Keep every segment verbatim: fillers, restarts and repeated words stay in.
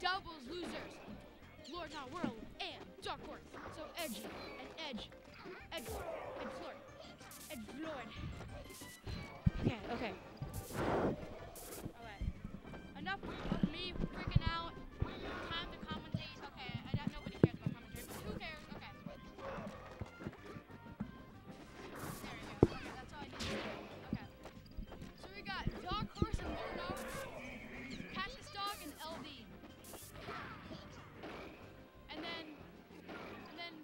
doubles losers. Lord Not World and Darkhorse. So edge and edge. Edge. Edge Lord. Edge Lord. Okay, okay. Alright. Enough of me freaking out. Time to commentate. Okay, I, I, nobody cares about commentary, but who cares? Okay. There we go. Okay, that's all I need to do. Okay. So we got Darkhorse and Lord Not World. Cassius Dog and L D. And then, and then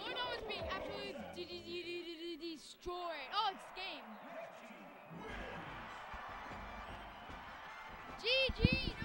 Lord Not World is being absolutely destroyed. Oh, it's game. G G!